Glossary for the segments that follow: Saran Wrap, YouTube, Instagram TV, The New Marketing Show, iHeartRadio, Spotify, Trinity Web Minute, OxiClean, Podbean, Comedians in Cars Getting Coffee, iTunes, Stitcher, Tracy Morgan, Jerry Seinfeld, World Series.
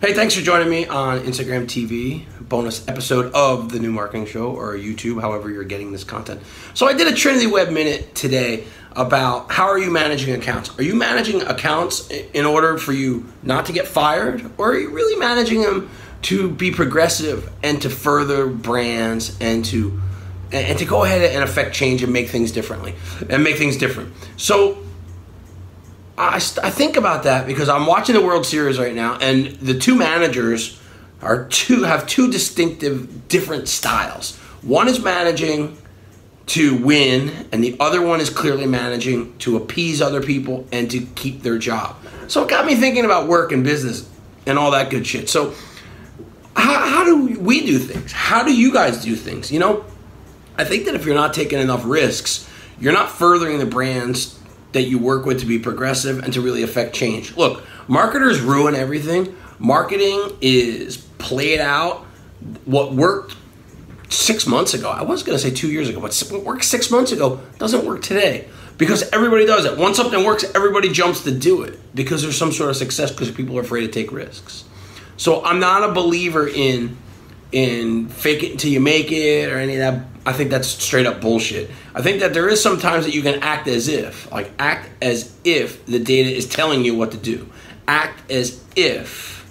Hey, thanks for joining me on Instagram TV, bonus episode of The New Marketing Show, or YouTube, however you're getting this content. So I did a Trinity Web Minute today about how are you managing accounts. Are you managing accounts in order for you not to get fired, or are you really managing them to be progressive and to further brands and to go ahead and affect change and make things differently and make things different? So I think about that because I'm watching the World Series right now, and the two managers have two distinctive different styles. One is managing to win, and the other one is clearly managing to appease other people and to keep their job. So it got me thinking about work and business and all that good shit. So how do we do things? How do you guys do things? You know, I think that if you're not taking enough risks, you're not furthering the brand's that you work with to be progressive and to really affect change. Look, marketers ruin everything. Marketing is played out. What worked 6 months ago, I was gonna say 2 years ago, but what worked 6 months ago doesn't work today because everybody does it. Once something works, everybody jumps to do it because there's some sort of success because people are afraid to take risks. So I'm not a believer in fake it until you make it or any of that. I think that's straight up bullshit. I think that there is sometimes that you can act as if, like act as if the data is telling you what to do. Act as if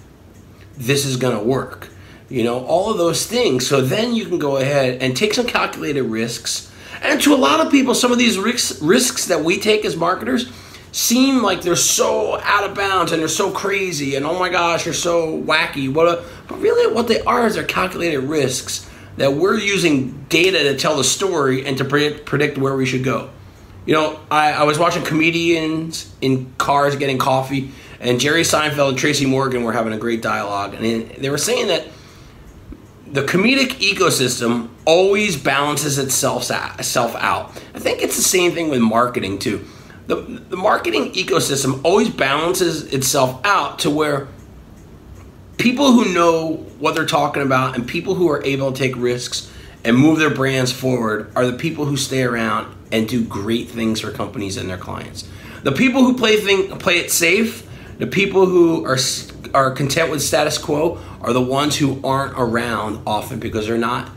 this is gonna work. You know, all of those things. So then you can go ahead and take some calculated risks. And to a lot of people, some of these risks that we take as marketers seem like they're so out of bounds and they're so crazy and oh my gosh, you're so wacky. But really what they are is they're calculated risks that we're using data to tell the story and to predict where we should go. You know, I was watching Comedians in Cars Getting Coffee, and Jerry Seinfeld and Tracy Morgan were having a great dialogue, and they were saying that the comedic ecosystem always balances itself out. I think it's the same thing with marketing too. The marketing ecosystem always balances itself out to where people who know what they're talking about and people who are able to take risks and move their brands forward are the people who stay around and do great things for companies and their clients. The people who play it safe, the people who are content with status quo are the ones who aren't around often because they're not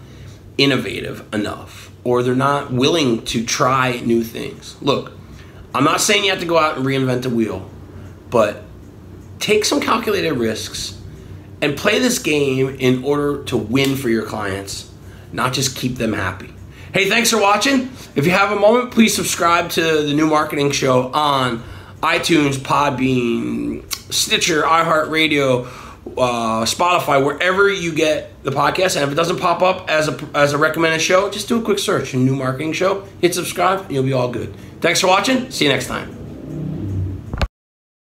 innovative enough or they're not willing to try new things. Look, I'm not saying you have to go out and reinvent the wheel, but take some calculated risks and play this game in order to win for your clients, not just keep them happy. Hey, thanks for watching. If you have a moment, please subscribe to The New Marketing Show on iTunes, Podbean, Stitcher, iHeartRadio, Spotify, wherever you get the podcast. And if it doesn't pop up as a recommended show, just do a quick search, New Marketing Show, hit subscribe, and you'll be all good. Thanks for watching. See you next time.